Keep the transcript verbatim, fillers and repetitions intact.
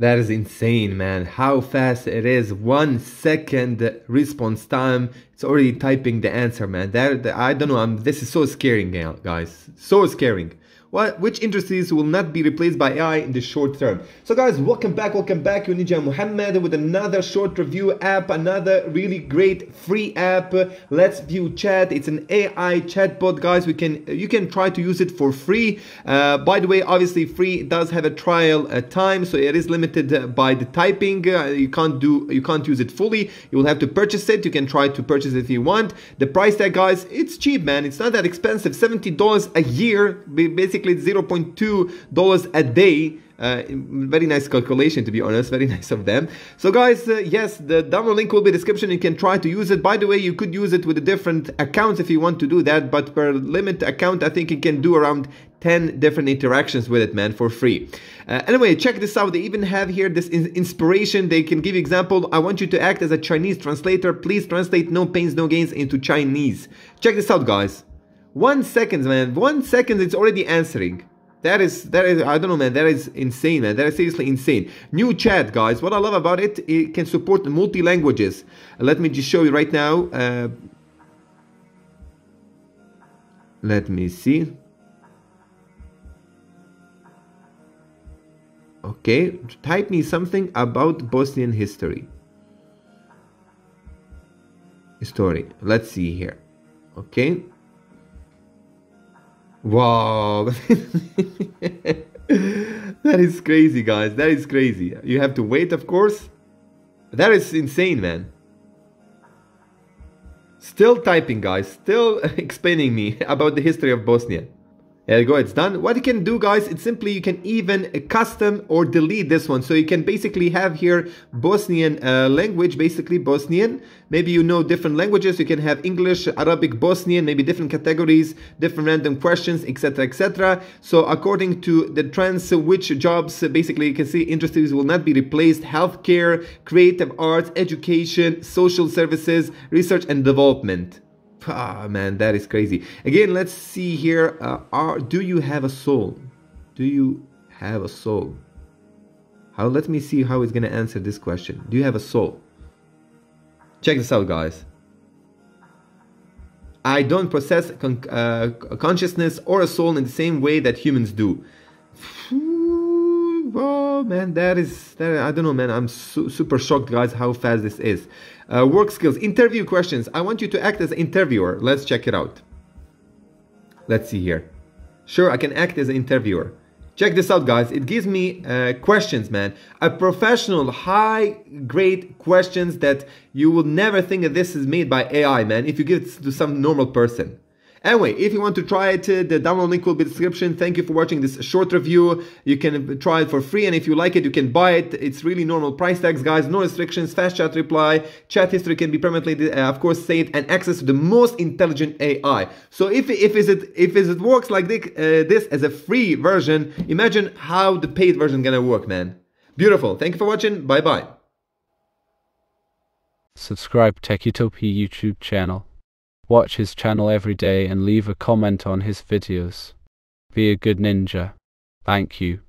That is insane, man, how fast it is. One second response time, it's already typing the answer, man. That, I don't know, I'm, this is so scaring, guys, so scaring. What, which industries will not be replaced by A I in the short term? So guys, welcome back, welcome back. You're Nizam Muhammad with another short review app, another really great free app. Let's View Chat. It's an A I chatbot, guys. We can, you can try to use it for free. Uh, by the way, obviously free does have a trial uh, time, so it is limited by the typing. Uh, you can't do, you can't use it fully. You will have to purchase it. You can try to purchase it if you want. The price tag, guys, it's cheap, man. It's not that expensive. seventy dollars a year, basically. It's zero point two dollars a day. Uh, very nice calculation, to be honest, very nice of them. So guys, uh, yes, the download link will be in the description. You can try to use it. By the way, you could use it with the different accounts if you want to do that, but per limit account, I think you can do around ten different interactions with it, man, for free. Uh, anyway, check this out. They even have here this in inspiration. They can give example. I want you to act as a Chinese translator. Please translate no pains, no gains into Chinese. Check this out, guys. One second, man. One second, it's already answering. That is, that is, I don't know, man. That is insane, man. That is seriously insane. New chat, guys. What I love about it, it can support multi languages. Let me just show you right now. Uh, let me see. Okay, type me something about Bosnian history. Story. Let's see here. Okay. Wow, that is crazy, guys. That is crazy. You have to wait, of course. That is insane, man. Still typing, guys. Still explaining me about the history of Bosnia. There you go, it's done. What you can do, guys, it's simply you can even custom or delete this one. So you can basically have here Bosnian uh, language, basically Bosnian. Maybe you know different languages. You can have English, Arabic, Bosnian, maybe different categories, different random questions, et cetera, et cetera. So according to the trends, which jobs, basically you can see industries will not be replaced: healthcare, creative arts, education, social services, research and development. Ah, man, that is crazy. Again, let's see here. Uh, are, do you have a soul? Do you have a soul? How? Let me see how it's going to answer this question. Do you have a soul? Check this out, guys. I don't possess con uh, consciousness or a soul in the same way that humans do. Oh, man, that is, that, I don't know, man, I'm su super shocked, guys, how fast this is. Uh, work skills, interview questions. I want you to act as an interviewer. Let's check it out. Let's see here. Sure, I can act as an interviewer. Check this out, guys. It gives me uh, questions, man. A professional, high-grade questions that you will never think that this is made by A I, man, if you give it to some normal person. Anyway, if you want to try it, the download link will be in the description. Thank you for watching this short review. You can try it for free, and if you like it, you can buy it. It's really normal price tags, guys. No restrictions, fast chat reply, chat history can be permanently, uh, of course, saved, and access to the most intelligent A I. So if, if, is it, if is it works like this, uh, this as a free version, imagine how the paid version gonna work, man. Beautiful. Thank you for watching. Bye-bye. Subscribe Tech Utopia YouTube channel. Watch his channel every day and leave a comment on his videos. Be a good ninja. Thank you.